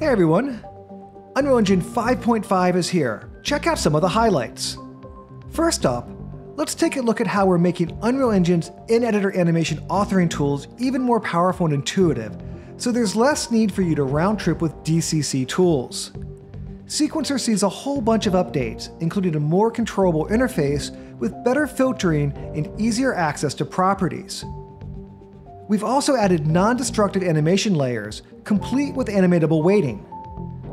Hey everyone! Unreal Engine 5.5 is here. Check out some of the highlights. First up, let's take a look at how we're making Unreal Engine's in-editor animation authoring tools even more powerful and intuitive, so there's less need for you to round-trip with DCC tools. Sequencer sees a whole bunch of updates, including a more controllable interface with better filtering and easier access to properties. We've also added non-destructive animation layers, complete with animatable weighting.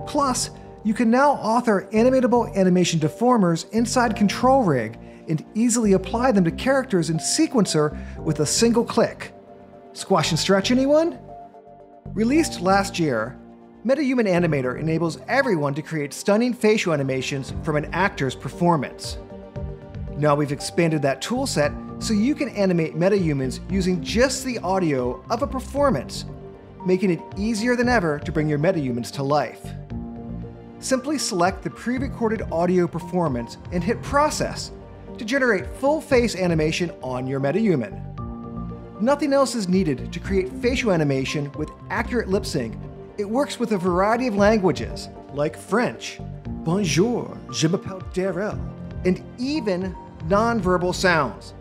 Plus, you can now author animatable animation deformers inside Control Rig and easily apply them to characters in Sequencer with a single click. Squash and stretch, anyone? Released last year, MetaHuman Animator enables everyone to create stunning facial animations from an actor's performance. Now we've expanded that toolset so you can animate MetaHumans using just the audio of a performance, making it easier than ever to bring your MetaHumans to life. Simply select the pre-recorded audio performance and hit Process to generate full face animation on your MetaHuman. Nothing else is needed to create facial animation with accurate lip sync. It works with a variety of languages, like French, bonjour, je m'appelle Darrell, and even non-verbal sounds.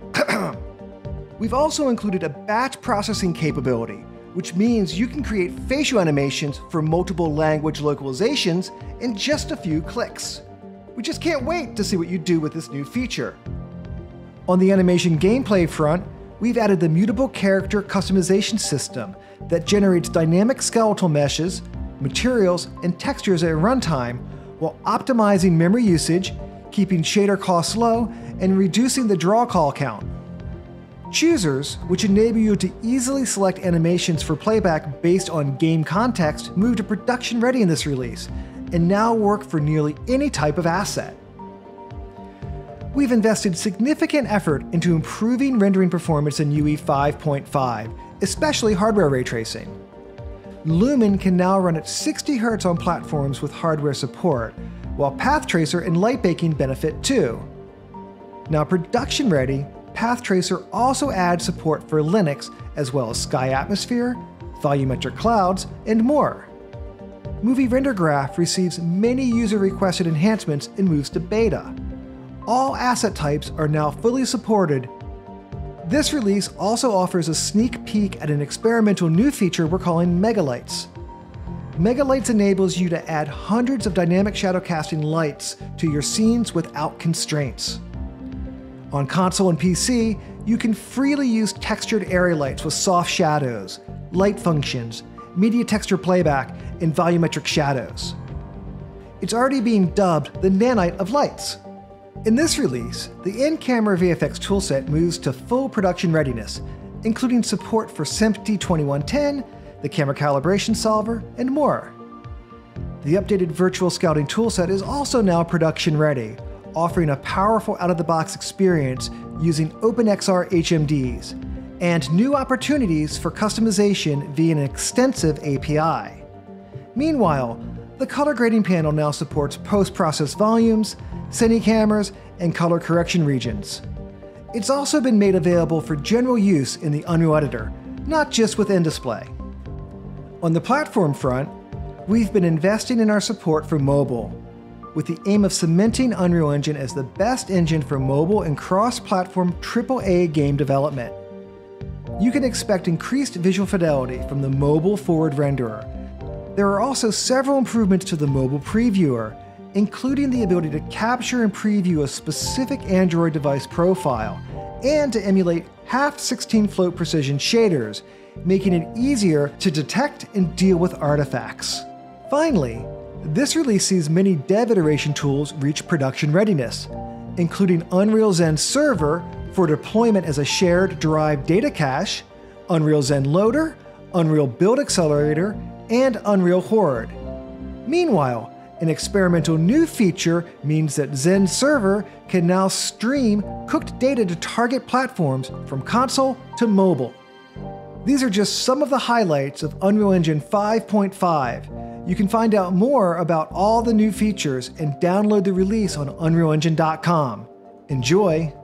We've also included a batch processing capability, which means you can create facial animations for multiple language localizations in just a few clicks. We just can't wait to see what you do with this new feature. On the animation gameplay front, we've added the Mutable character customization system that generates dynamic skeletal meshes, materials, and textures at runtime while optimizing memory usage, keeping shader costs low, and reducing the draw call count. Choosers, which enable you to easily select animations for playback based on game context, moved to production ready in this release, and now work for nearly any type of asset. We've invested significant effort into improving rendering performance in UE 5.5, especially hardware ray tracing. Lumen can now run at 60 Hz on platforms with hardware support, while Path Tracer and light baking benefit too. Now production ready, Path Tracer also adds support for Linux, as well as Sky Atmosphere, volumetric clouds, and more. Movie Render Graph receives many user-requested enhancements and moves to beta. All asset types are now fully supported. This release also offers a sneak peek at an experimental new feature we're calling Megalights. Megalights enables you to add hundreds of dynamic shadowcasting lights to your scenes without constraints. On console and PC, you can freely use textured area lights with soft shadows, light functions, media texture playback, and volumetric shadows. It's already being dubbed the Nanite of lights. In this release, the in-camera VFX toolset moves to full production readiness, including support for SMPTE 2110, the camera calibration solver, and more. The updated virtual scouting toolset is also now production ready, offering a powerful out-of-the-box experience using OpenXR HMDs, and new opportunities for customization via an extensive API. Meanwhile, the color grading panel now supports post-process volumes, cine cameras, and color correction regions. It's also been made available for general use in the Unreal Editor, not just within display. On the platform front, we've been investing in our support for mobile, with the aim of cementing Unreal Engine as the best engine for mobile and cross-platform AAA game development. You can expect increased visual fidelity from the mobile forward renderer. There are also several improvements to the mobile previewer, including the ability to capture and preview a specific Android device profile, and to emulate half 16 float precision shaders, making it easier to detect and deal with artifacts. Finally, this release sees many dev iteration tools reach production readiness, including Unreal Zen Server for deployment as a shared drive data cache, Unreal Zen Loader, Unreal Build Accelerator, and Unreal Horde. Meanwhile, an experimental new feature means that Zen Server can now stream cooked data to target platforms from console to mobile. These are just some of the highlights of Unreal Engine 5.5. You can find out more about all the new features and download the release on unrealengine.com. Enjoy!